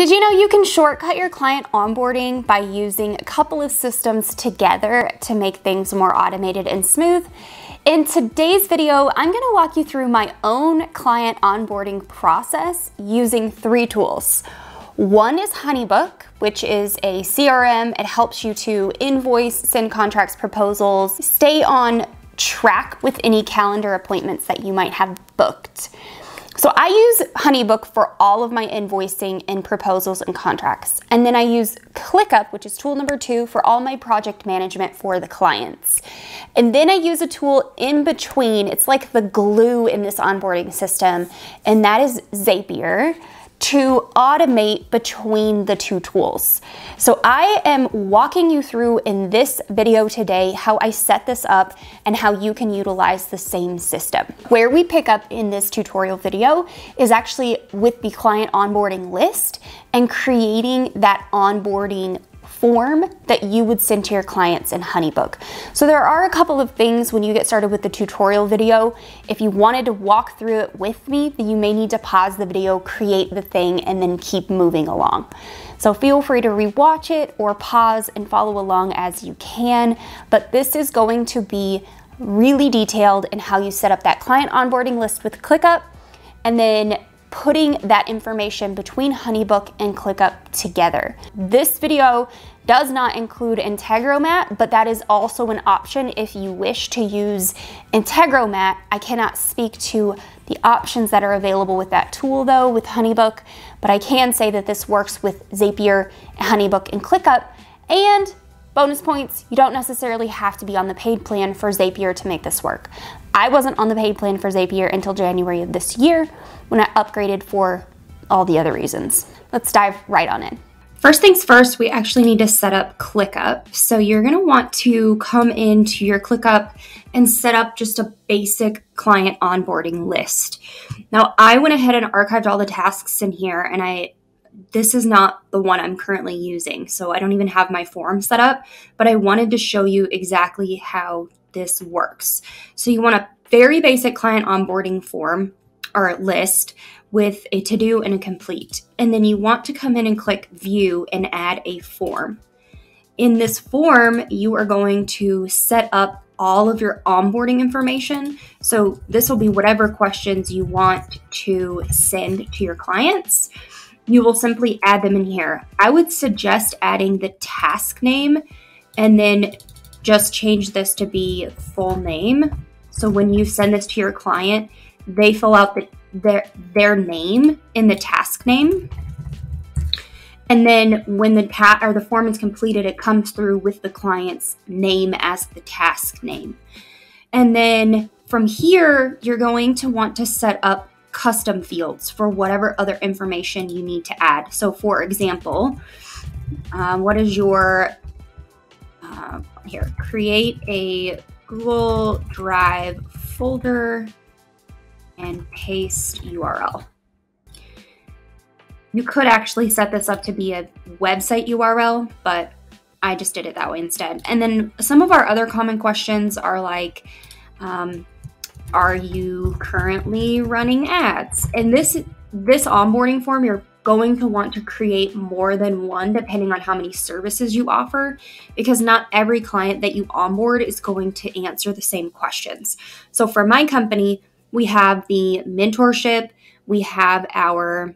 Did you know you can shortcut your client onboarding by using a couple of systems together to make things more automated and smooth? In today's video, I'm gonna walk you through my own client onboarding process using 3 tools. One is Honeybook, which is a CRM. It helps you to invoice, send contracts, proposals, stay on track with any calendar appointments that you might have booked. So I use Honeybook for all of my invoicing and proposals and contracts. And then I use ClickUp, which is tool number 2, for all my project management for the clients. And then I use a tool in between. It's like the glue in this onboarding system, and that is Zapier, to automate between the 2 tools. So I am walking you through in this video today how I set this up and how you can utilize the same system. Where we pick up in this tutorial video is actually with the client onboarding list and creating that onboarding form that you would send to your clients in Honeybook. So there are a couple of things when you get started with the tutorial video. If you wanted to walk through it with me, then you may need to pause the video, create the thing, and then keep moving along. So feel free to rewatch it or pause and follow along as you can, but this is going to be really detailed in how you set up that client onboarding list with ClickUp and then putting that information between Honeybook and ClickUp together. This video does not include Integromat, but that is also an option if you wish to use Integromat. I cannot speak to the options that are available with that tool though with Honeybook, but I can say that this works with Zapier, Honeybook, and ClickUp. And bonus points, you don't necessarily have to be on the paid plan for Zapier to make this work. I wasn't on the paid plan for Zapier until January of this year when I upgraded for all the other reasons. Let's dive right on in. First things first, we actually need to set up ClickUp. So you're gonna want to come into your ClickUp and set up just a basic client onboarding list. Now I went ahead and archived all the tasks in here, and this is not the one I'm currently using. So I don't even have my form set up, but I wanted to show you exactly how this works. So you want a very basic client onboarding form or list with a to-do and a complete. And then you want to come in and click view and add a form. In this form, you are going to set up all of your onboarding information. So this will be whatever questions you want to send to your clients. You will simply add them in here. I would suggest adding the task name and then just change this to be full name. So when you send this to your client, they fill out their name in the task name. And then when the form is completed, it comes through with the client's name as the task name. And then from here, you're going to want to set up custom fields for whatever other information you need to add. So for example, what is your, here, create a Google Drive folder and paste URL. You could actually set this up to be a website URL, but I just did it that way instead. And then some of our other common questions are like, are you currently running ads? And this onboarding form, you're going to want to create more than one depending on how many services you offer, because not every client that you onboard is going to answer the same questions. So for my company, we have the mentorship, we have our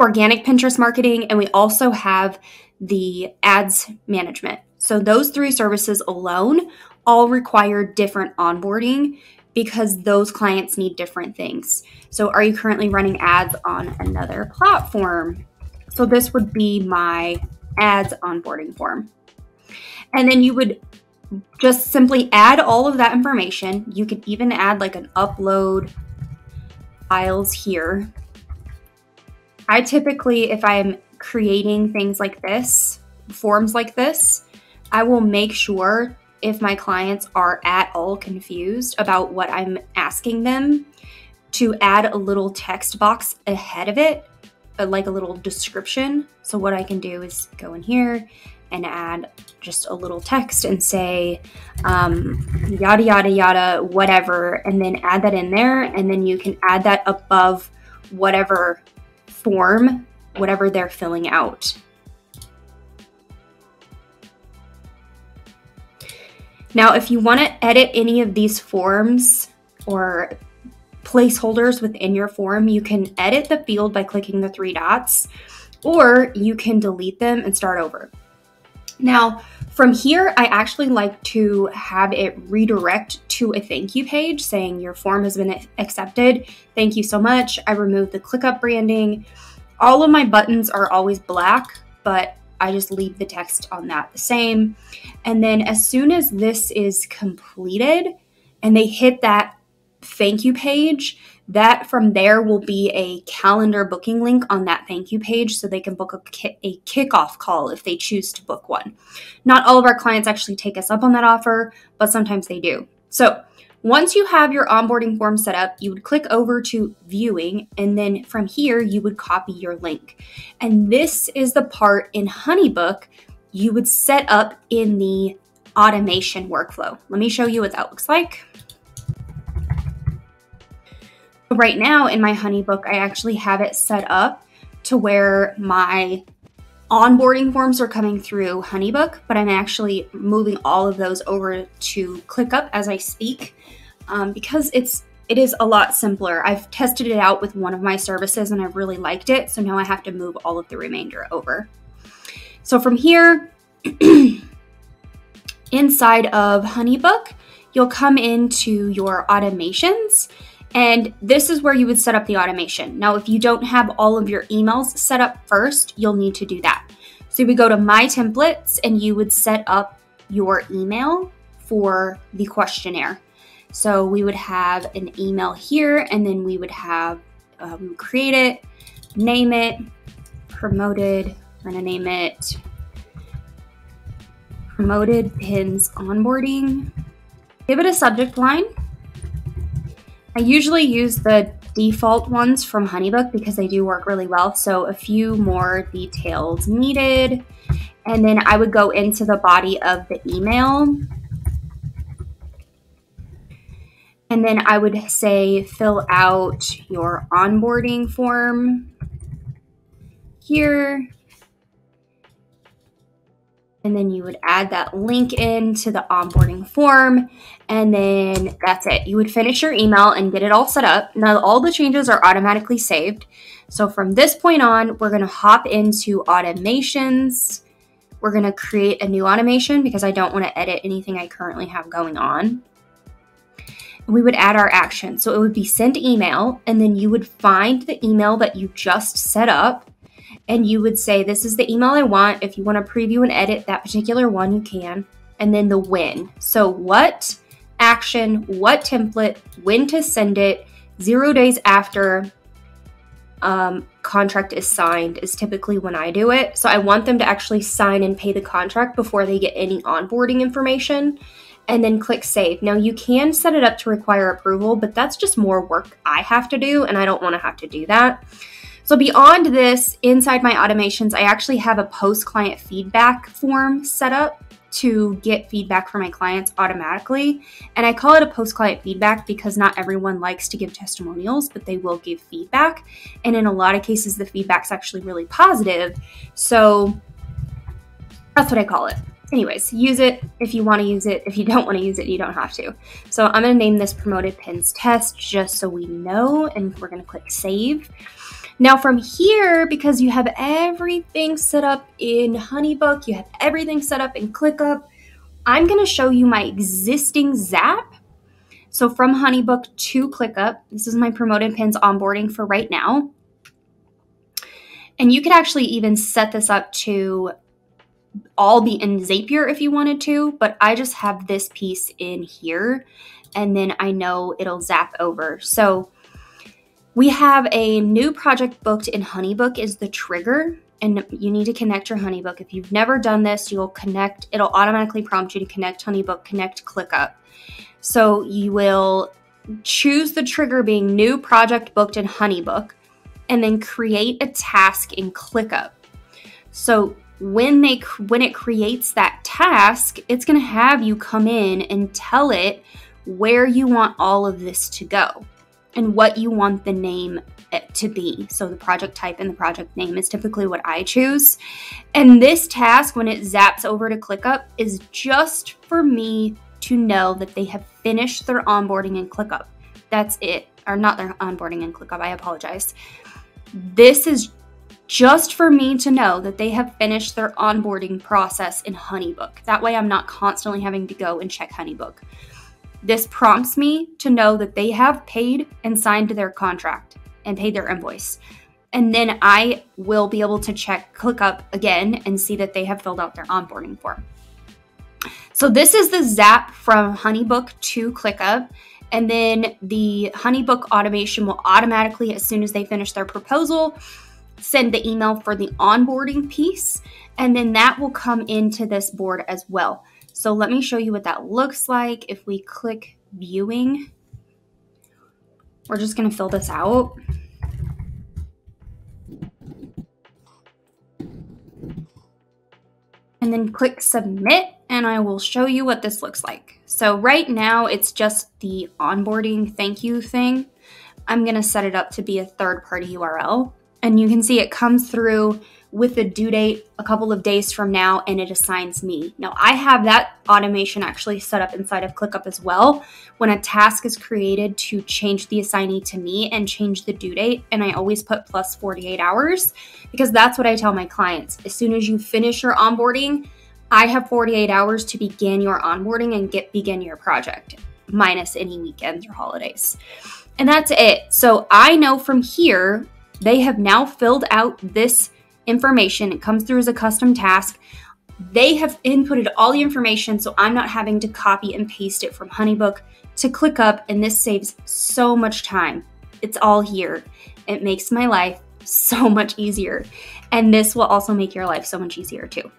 organic Pinterest marketing, and we also have the ads management. So those 3 services alone all require different onboarding because those clients need different things. So are you currently running ads on another platform? So this would be my ads onboarding form. And then you would just simply add all of that information. You could even add like an upload files here. I typically, if I'm creating things like this, forms like this, I will make sure if my clients are at all confused about what I'm asking them to add a little text box ahead of it, like a little description. So what I can do is go in here and add just a little text and say, yada, yada, yada, whatever, and then add that in there. And then you can add that above whatever form whatever they're filling out. Now, if you want to edit any of these forms or placeholders within your form, you can edit the field by clicking the three dots, or you can delete them and start over. Now, from here, I actually like to have it redirect to a thank you page saying your form has been accepted. Thank you so much. I removed the ClickUp branding. All of my buttons are always black, but I just leave the text on that the same. And then as soon as this is completed and they hit that thank you page, that from there will be a calendar booking link on that thank you page so they can book a kickoff call if they choose to book one. Not all of our clients actually take us up on that offer, but sometimes they do. So once you have your onboarding form set up, you would click over to viewing, and then from here you would copy your link. And this is the part in Honeybook you would set up in the automation workflow. Let me show you what that looks like. Right now in my Honeybook, I actually have it set up to where my onboarding forms are coming through Honeybook, but I'm actually moving all of those over to ClickUp as I speak because it is a lot simpler. I've tested it out with one of my services and I really liked it, so now I have to move all of the remainder over. So from here, inside of Honeybook, you'll come into your automations. And this is where you would set up the automation. Now, if you don't have all of your emails set up first, you'll need to do that. So you would go to My Templates and you would set up your email for the questionnaire. So we would have an email here, and then we would have, create it, name it, promoted, we're gonna name it Promoted Pins Onboarding. Give it a subject line. I usually use the default ones from Honeybook because they do work really well. So a few more details needed. And then I would go into the body of the email. And then I would say, fill out your onboarding form here. And then you would add that link into the onboarding form, and then that's it. You would finish your email and get it all set up. Now all the changes are automatically saved. So from this point on, we're gonna hop into automations. We're gonna create a new automation because I don't wanna edit anything I currently have going on. And we would add our action. So it would be send email, and then you would find the email that you just set up. And you would say, this is the email I want. If you want to preview and edit that particular one, you can. And then the when. So what action, what template, when to send it, 0 days after contract is signed is typically when I do it. So I want them to actually sign and pay the contract before they get any onboarding information. And then click save. Now you can set it up to require approval, but that's just more work I have to do, and I don't want to have to do that. So beyond this, inside my automations, I actually have a post-client feedback form set up to get feedback from my clients automatically. And I call it a post-client feedback because not everyone likes to give testimonials, but they will give feedback. And in a lot of cases, the feedback's actually really positive. So that's what I call it. Anyways, use it if you want to use it. If you don't want to use it, you don't have to. So I'm going to name this Promoted Pins Test just so we know, and we're going to click save. Now from here, because you have everything set up in Honeybook, you have everything set up in ClickUp, I'm gonna show you my existing Zap. So from Honeybook to ClickUp, this is my Promoted Pins onboarding for right now. And you could actually even set this up to all be in Zapier if you wanted to, but I just have this piece in here, and then I know it'll zap over. So we have a new project booked in Honeybook is the trigger, and you need to connect your Honeybook. If you've never done this, you'll connect, it'll automatically prompt you to connect Honeybook, connect ClickUp. So you will choose the trigger being new project booked in Honeybook, and then create a task in ClickUp. So when it creates that task, it's gonna have you come in and tell it where you want all of this to go and what you want the name it to be. So the project type and the project name is typically what I choose. And this task, when it zaps over to ClickUp, is just for me to know that they have finished their onboarding in ClickUp. That's it. Or not their onboarding in ClickUp, I apologize. This is just for me to know that they have finished their onboarding process in Honeybook. That way I'm not constantly having to go and check Honeybook. This prompts me to know that they have paid and signed their contract and paid their invoice. And then I will be able to check ClickUp again and see that they have filled out their onboarding form. So this is the zap from Honeybook to ClickUp. And then the Honeybook automation will automatically, as soon as they finish their proposal, send the email for the onboarding piece. And then that will come into this board as well. So let me show you what that looks like. If we click viewing, we're just going to fill this out. And then click submit, and I will show you what this looks like. So right now it's just the onboarding thank you thing. I'm going to set it up to be a third-party URL, and you can see it comes through with the due date a couple of days from now, and it assigns me. Now I have that automation actually set up inside of ClickUp as well, when a task is created, to change the assignee to me and change the due date. And I always put plus 48 hours because that's what I tell my clients. As soon as you finish your onboarding, I have 48 hours to begin your onboarding and begin your project, minus any weekends or holidays. And that's it. So I know from here, they have now filled out this information. It comes through as a custom task. They have inputted all the information, so I'm not having to copy and paste it from Honeybook to ClickUp, and this saves so much time. It's all here. It makes my life so much easier, and this will also make your life so much easier too.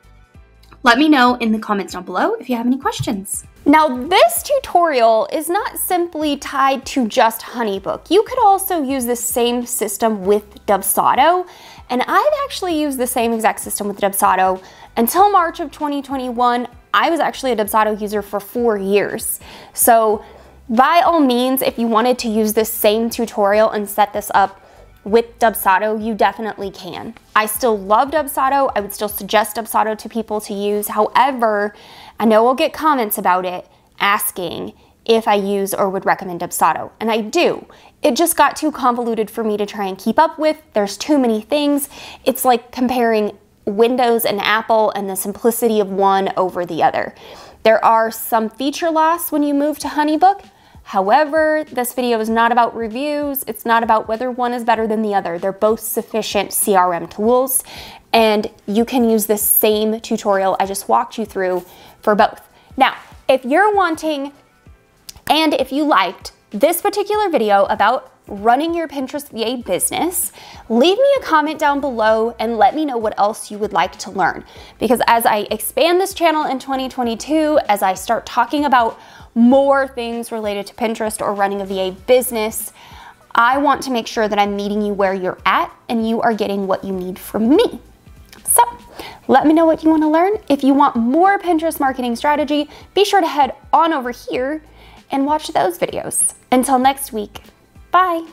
Let me know in the comments down below if you have any questions. Now, this tutorial is not simply tied to just Honeybook. You could also use the same system with Dubsado, and I've actually used the same exact system with Dubsado. Until March of 2021, I was actually a Dubsado user for 4 years. So by all means, if you wanted to use this same tutorial and set this up with Dubsado, you definitely can. I still love Dubsado. I would still suggest Dubsado to people to use. However, I know I'll get comments about it asking if I use or would recommend Dubsado, and I do. It just got too convoluted for me to try and keep up with. There's too many things. It's like comparing Windows and Apple and the simplicity of one over the other. There are some feature loss when you move to Honeybook. However, this video is not about reviews. It's not about whether one is better than the other. They're both sufficient CRM tools, and you can use the same tutorial I just walked you through for both. Now, if you're wanting, and if you liked this particular video about running your Pinterest VA business, leave me a comment down below and let me know what else you would like to learn. Because as I expand this channel in 2022, as I start talking about more things related to Pinterest or running a VA business, I want to make sure that I'm meeting you where you're at and you are getting what you need from me. So let me know what you want to learn. If you want more Pinterest marketing strategy, be sure to head on over here and watch those videos. Until next week, bye.